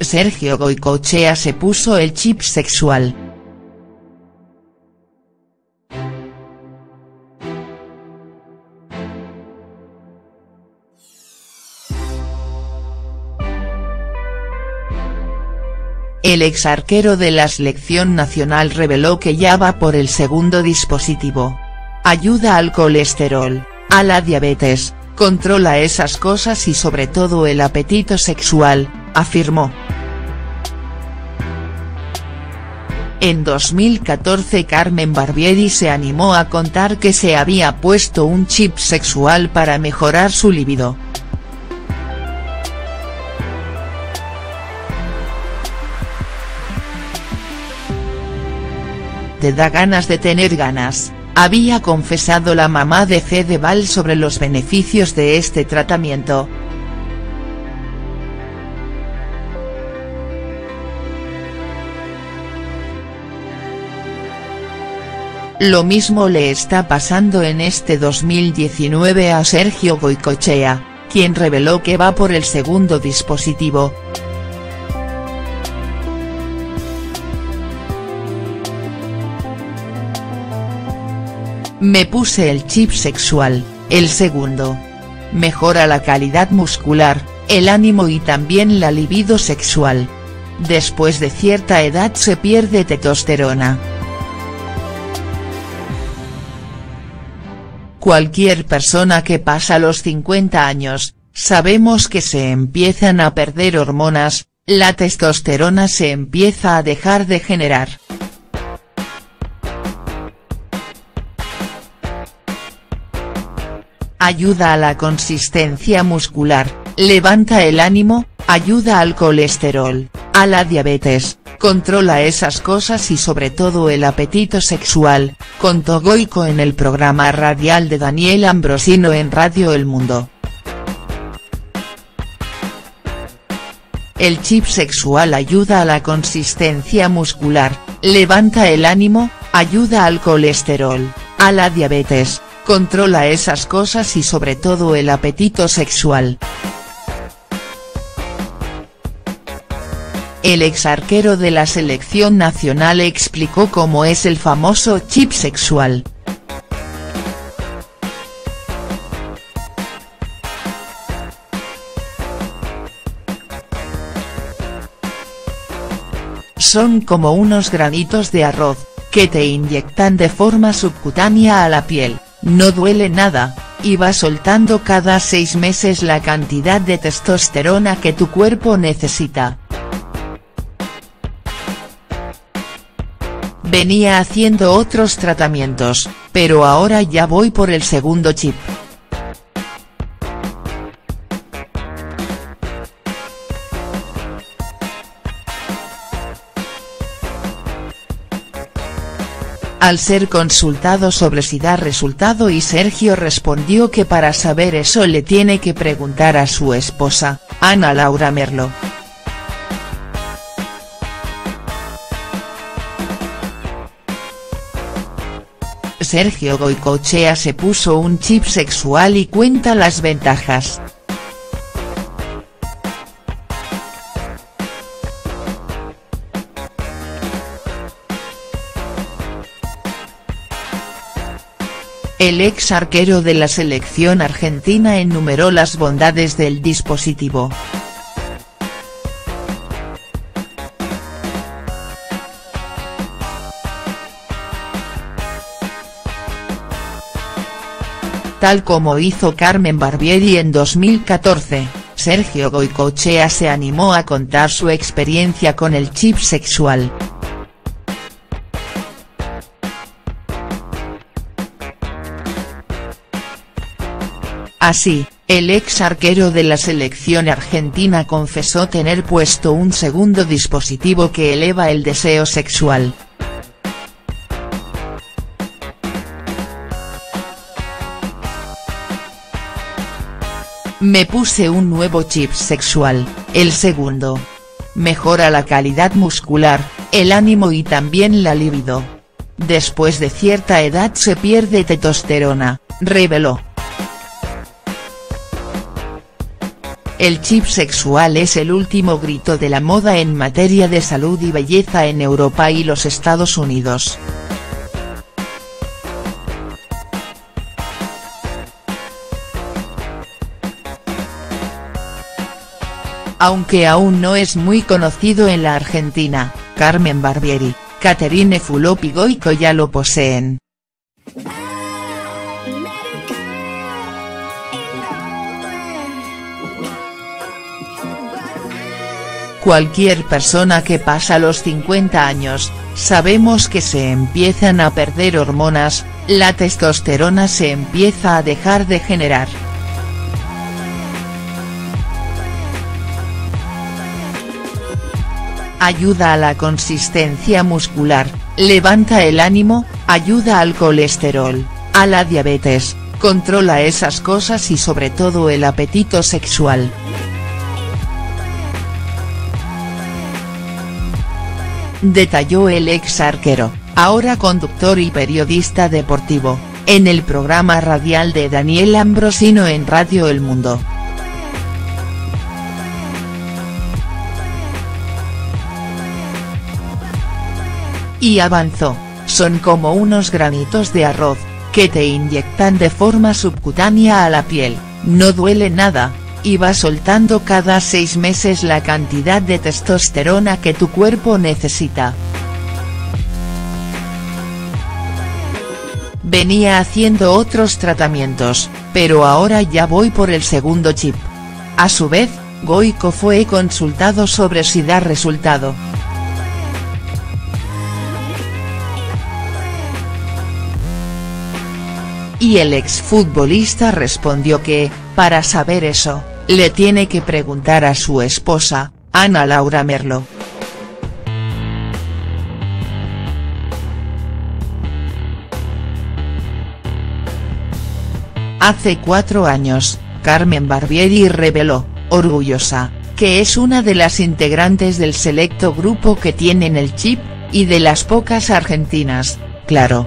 Sergio Goycochea se puso el chip sexual. El ex arquero de la selección nacional reveló que ya va por el segundo dispositivo. Ayuda al colesterol, a la diabetes, controla esas cosas y sobre todo el apetito sexual, afirmó. En 2014 Carmen Barbieri se animó a contar que se había puesto un chip sexual para mejorar su libido. Te da ganas de tener ganas, había confesado la mamá de Cedeval sobre los beneficios de este tratamiento. Lo mismo le está pasando en este 2019 a Sergio Goycochea, quien reveló que va por el segundo dispositivo. Me puse el chip sexual, el segundo. Mejora la calidad muscular, el ánimo y también la libido sexual. Después de cierta edad se pierde testosterona. Cualquier persona que pasa los 50 años, sabemos que se empiezan a perder hormonas, la testosterona se empieza a dejar de generar. Ayuda a la consistencia muscular, levanta el ánimo, ayuda al colesterol, a la diabetes, controla esas cosas y sobre todo el apetito sexual, contó Goyco en el programa radial de Daniel Ambrosino en Radio El Mundo. El chip sexual ayuda a la consistencia muscular, levanta el ánimo, ayuda al colesterol, a la diabetes. Controla esas cosas y sobre todo el apetito sexual. El ex arquero de la selección nacional explicó cómo es el famoso chip sexual. Son como unos granitos de arroz, que te inyectan de forma subcutánea a la piel. No duele nada, y va soltando cada 6 meses la cantidad de testosterona que tu cuerpo necesita. Venía haciendo otros tratamientos, pero ahora ya voy por el segundo chip. Al ser consultado sobre si da resultado y Sergio respondió que para saber eso le tiene que preguntar a su esposa, Ana Laura Merlo. Sergio Goycochea se puso un chip sexual y cuenta las ventajas. El ex arquero de la selección argentina enumeró las bondades del dispositivo. Tal como hizo Carmen Barbieri en 2014, Sergio Goycochea se animó a contar su experiencia con el chip sexual. Así, el ex arquero de la selección argentina confesó tener puesto un segundo dispositivo que eleva el deseo sexual. Me puse un nuevo chip sexual, el segundo. Mejora la calidad muscular, el ánimo y también la libido. Después de cierta edad se pierde testosterona, reveló. El chip sexual es el último grito de la moda en materia de salud y belleza en Europa y los Estados Unidos. Aunque aún no es muy conocido en la Argentina, Carmen Barbieri, Catherine Fulop y Goycochea lo poseen. Cualquier persona que pasa los 50 años, sabemos que se empiezan a perder hormonas, la testosterona se empieza a dejar de generar. Ayuda a la consistencia muscular, levanta el ánimo, ayuda al colesterol, a la diabetes, controla esas cosas y sobre todo el apetito sexual. Detalló el ex arquero, ahora conductor y periodista deportivo, en el programa radial de Daniel Ambrosino en Radio El Mundo. Y avanzó, son como unos granitos de arroz, que te inyectan de forma subcutánea a la piel, no duele nada, y va soltando cada 6 meses la cantidad de testosterona que tu cuerpo necesita. Venía haciendo otros tratamientos, pero ahora ya voy por el segundo chip. A su vez, Goycochea fue consultado sobre si da resultado. Y el exfutbolista respondió que, para saber eso, le tiene que preguntar a su esposa, Ana Laura Merlo. Hace 4 años, Carmen Barbieri reveló, orgullosa, que es una de las integrantes del selecto grupo que tienen el chip, y de las pocas argentinas, claro.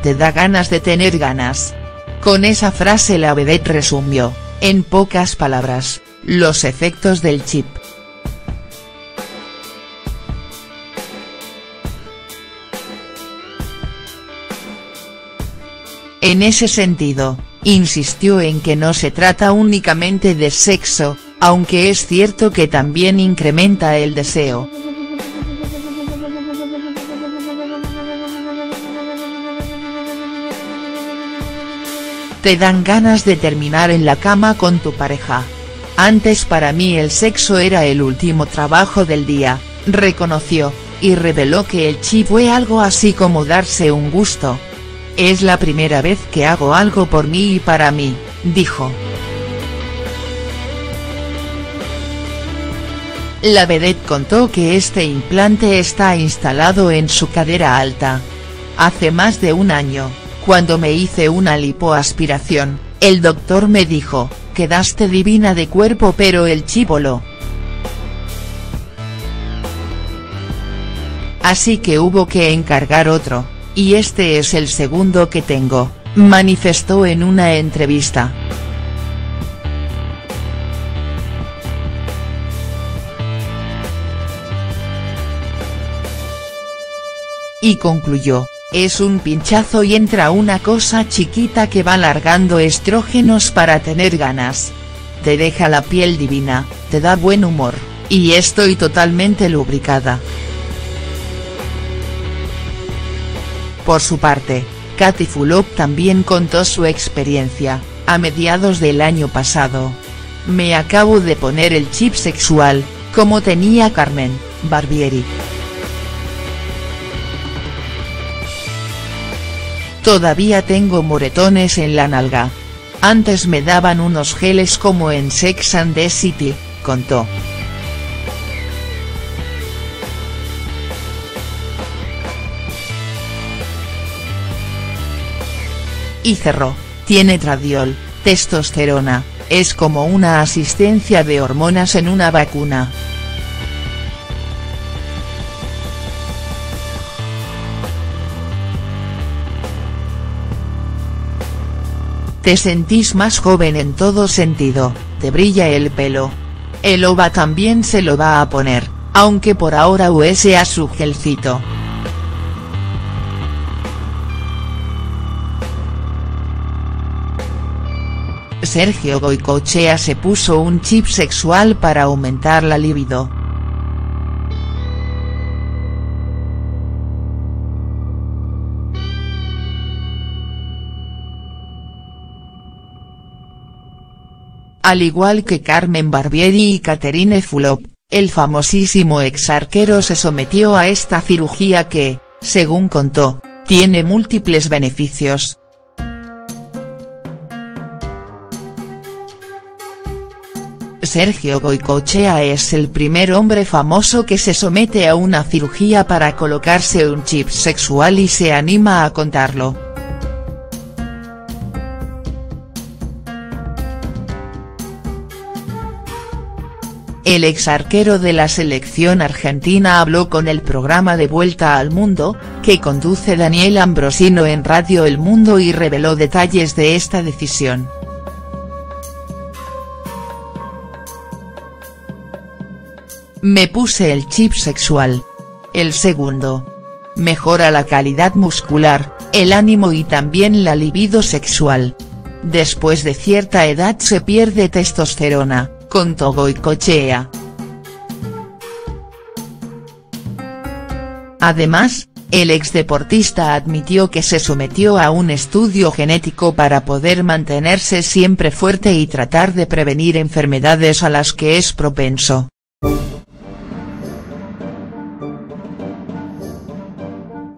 Te da ganas de tener ganas. Con esa frase la vedette resumió, en pocas palabras, los efectos del chip. En ese sentido, insistió en que no se trata únicamente de sexo, aunque es cierto que también incrementa el deseo. Te dan ganas de terminar en la cama con tu pareja. Antes para mí el sexo era el último trabajo del día, reconoció, y reveló que el chip fue algo así como darse un gusto. Es la primera vez que hago algo por mí y para mí, dijo. La vedette contó que este implante está instalado en su cadera alta. Hace más de 1 año. Cuando me hice una lipoaspiración, el doctor me dijo, quedaste divina de cuerpo pero el chip voló. Así que hubo que encargar otro, y este es el segundo que tengo, manifestó en una entrevista. Y concluyó. Es un pinchazo y entra una cosa chiquita que va largando estrógenos para tener ganas. Te deja la piel divina, te da buen humor, y estoy totalmente lubricada. Por su parte, Katy Fulop también contó su experiencia, a mediados del año pasado. Me acabo de poner el chip sexual, como tenía Carmen Barbieri. Todavía tengo moretones en la nalga. Antes me daban unos geles como en Sex and the City, contó. Y cerró, tiene tradiol, testosterona, es como una asistencia de hormonas en una vacuna. te sentís más joven en todo sentido, te brilla el pelo. El Oba también se lo va a poner, aunque por ahora use a su gelcito. Sergio Goycochea se puso un chip sexual para aumentar la libido. Al igual que Carmen Barbieri y Catherine Fulop, el famosísimo ex arquero se sometió a esta cirugía que, según contó, tiene múltiples beneficios. Sergio Goycochea es el primer hombre famoso que se somete a una cirugía para colocarse un chip sexual y se anima a contarlo. El ex arquero de la selección argentina habló con el programa De Vuelta al Mundo, que conduce Daniel Ambrosino en Radio El Mundo, y reveló detalles de esta decisión. Me puse el chip sexual. El segundo. Mejora la calidad muscular, el ánimo y también la libido sexual. Después de cierta edad se pierde testosterona, contó Goycochea. Además, el exdeportista admitió que se sometió a un estudio genético para poder mantenerse siempre fuerte y tratar de prevenir enfermedades a las que es propenso.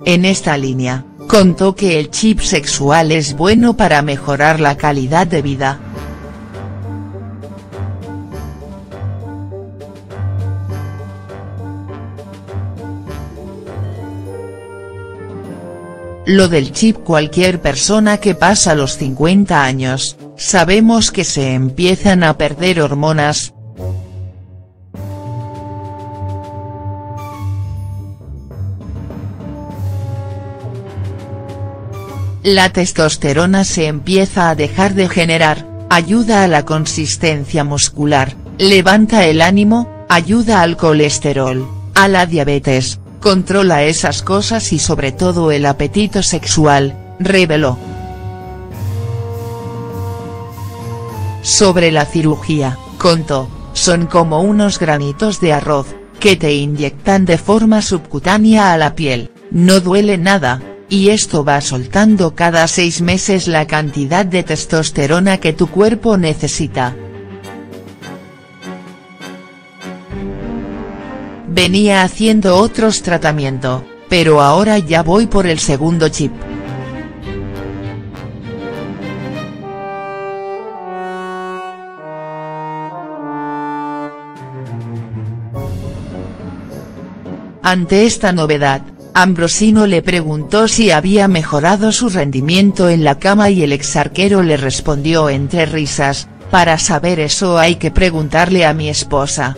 En esta línea, contó que el chip sexual es bueno para mejorar la calidad de vida. Lo del chip: cualquier persona que pasa los 50 años, sabemos que se empiezan a perder hormonas. La testosterona se empieza a dejar de generar, ayuda a la consistencia muscular, levanta el ánimo, ayuda al colesterol, a la diabetes. Controla esas cosas y sobre todo el apetito sexual, reveló. Sobre la cirugía, contó, son como unos granitos de arroz, que te inyectan de forma subcutánea a la piel, no duele nada, y esto va soltando cada 6 meses la cantidad de testosterona que tu cuerpo necesita. Venía haciendo otros tratamientos, pero ahora ya voy por el segundo chip. Ante esta novedad, Ambrosino le preguntó si había mejorado su rendimiento en la cama y el exarquero le respondió entre risas, para saber eso hay que preguntarle a mi esposa.